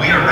We are